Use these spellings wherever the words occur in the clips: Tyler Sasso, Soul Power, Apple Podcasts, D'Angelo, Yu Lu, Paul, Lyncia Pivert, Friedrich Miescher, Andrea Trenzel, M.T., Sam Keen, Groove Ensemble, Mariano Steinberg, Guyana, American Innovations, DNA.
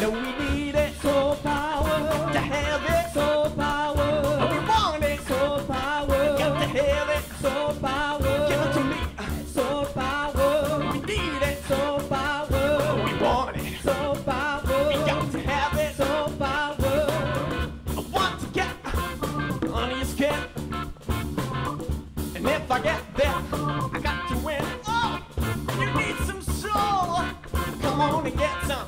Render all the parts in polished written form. No, we need it. Soul power. To have it. Soul power. Oh, we want it. Soul power. Got to have it. Soul power. Give it to me. Soul power. We need it. Soul power. Oh, we want it. Soul power. We got to have it. Soul power. I want to get on your skin. And if I get there, I got to win. Oh, you need some soul. Come on and get some.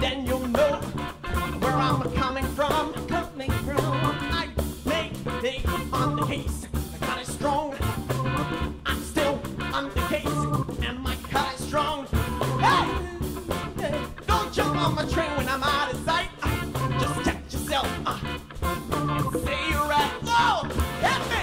Then you'll know where I'm coming from. Coming from. I make things on the case. My cut is strong. I'm still on the case. And my cut is strong. Hey! Don't jump on my train when I'm out of sight. Just catch yourself and say you're right. Whoa! Hit me!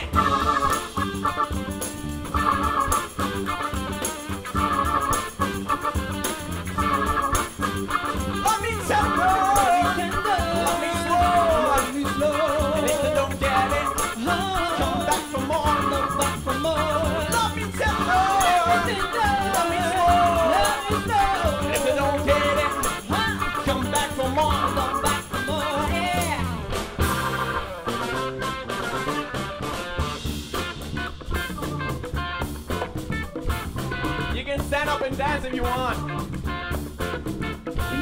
And dance if you want. You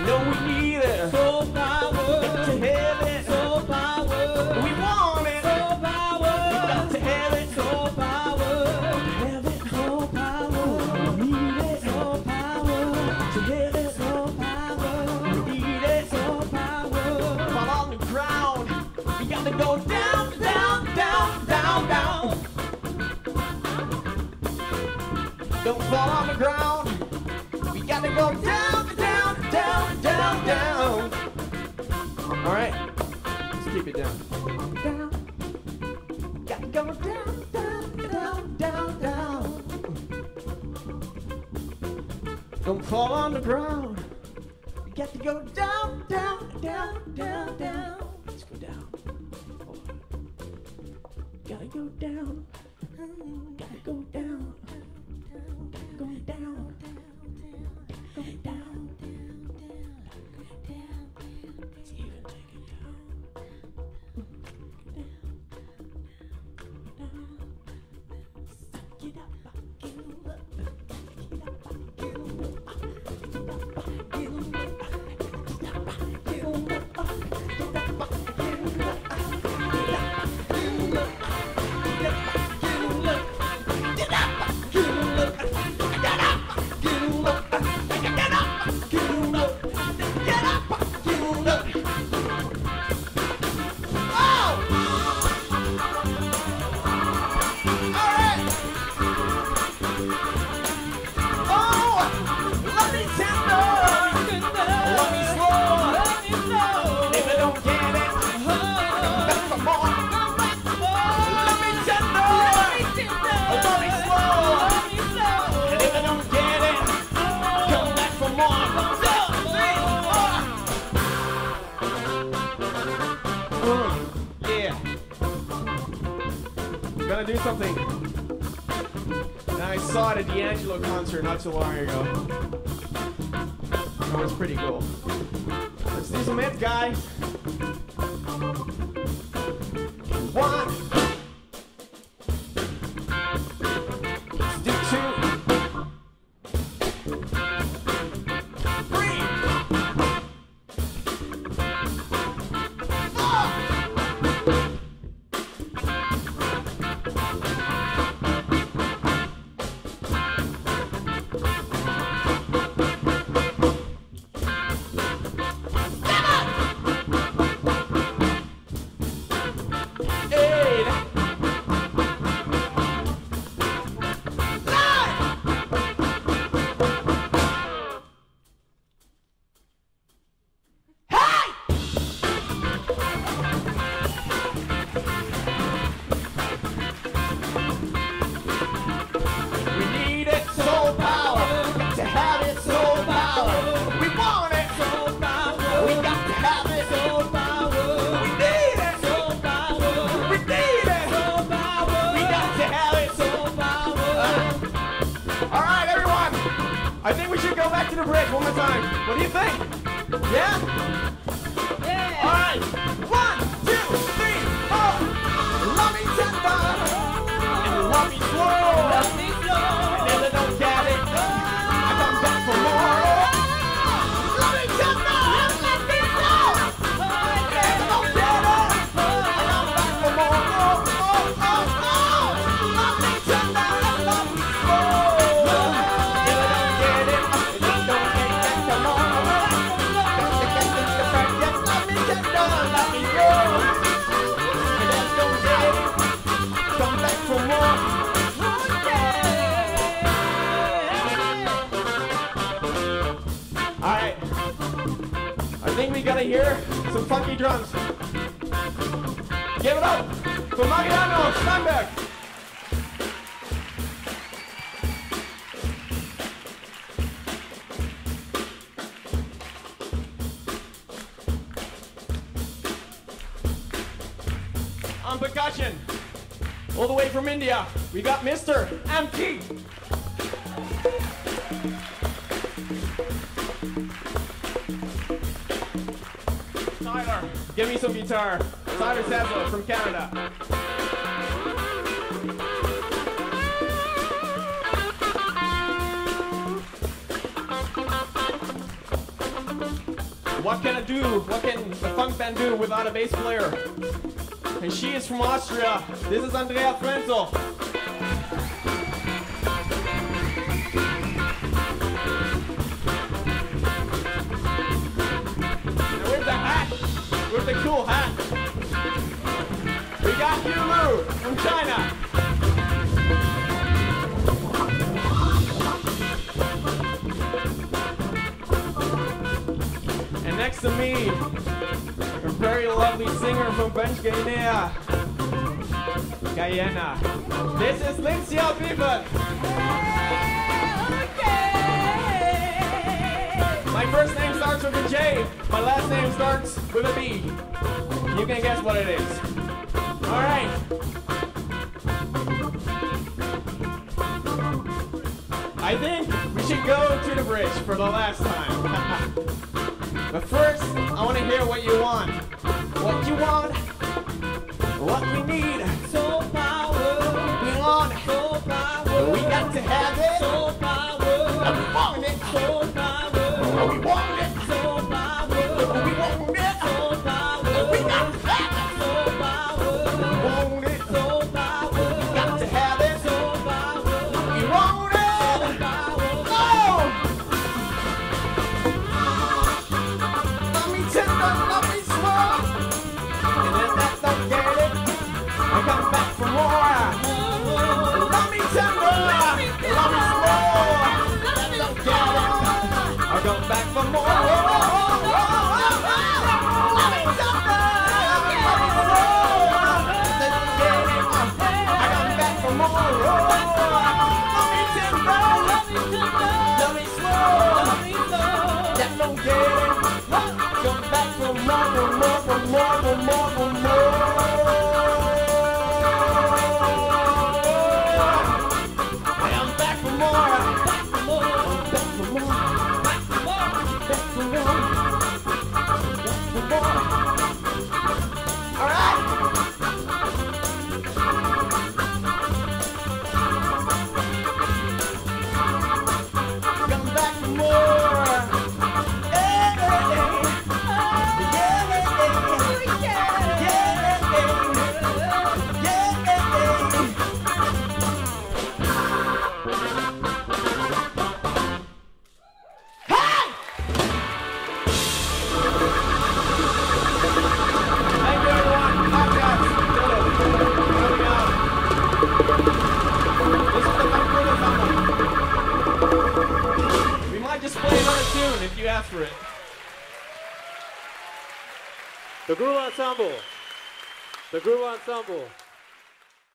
know we need it. Soul power. Got to have it. Soul power. We want it. Soul power. Got to have it. Soul power. Have it. Soul power. We need it. Soul power. To have it. Soul power. We need it. Soul power. Fall on the ground. We gotta go down, down, down, down, down. Don't fall on the ground. Gotta go down, down, down, down, down. All right, let's keep it down. Down. Gotta go down, down, down, down, down. Don't fall on the ground. You got to go down, down, down, down, down. Let's go down. Gotta go down. Gotta go down. Gotta go down. Down, down, down. Let's even take it down. Get up. Do something. And I saw it at D'Angelo concert not so long ago. That was pretty cool. Let's do some hits, guys. 1. Let's do 2. 3. 4. I think we should go back to the bridge one more time. What do you think? Yeah? Yeah. All right. 1, 2, 3, 4. Love me tender. And love me slow. Love me slow. And then I don't get it. I come back for more. Love me tender. Love me slow. And I don't get it. I come back for more. Oh, oh, oh, oh. Love me tender. Love me slow. And I don't get it. And I don't get that for more. Alright, I think we gotta hear some funky drums. Give it up for Mariano Steinberg. On percussion, all the way from India, we got Mr. M.T. Tyler, give me some guitar. Tyler Sasso from Canada. What can I do? What can a funk band do without a bass player? And she is from Austria. This is Andrea Trenzel. With the hat, with the cool hat. We got Yu Lu from China. And next to me, a very lovely singer from French Guinea, Guyana. This is Lyncia Pivert. Okay. My first name starts with a J. My last name starts with a B. You can guess what it is. All right. I think we should go to the bridge for the last time. But first, I want to hear what you want. What you want, what we need. Soul power, we want soul power. We got to have it. Soul power, we want it. Soul power, we want it. Soul power, we want it. Soul power, we got to have it. Soul power, we want it. Soul power, we got to have it. Soul power, we want it. Back for more. The Groove Ensemble.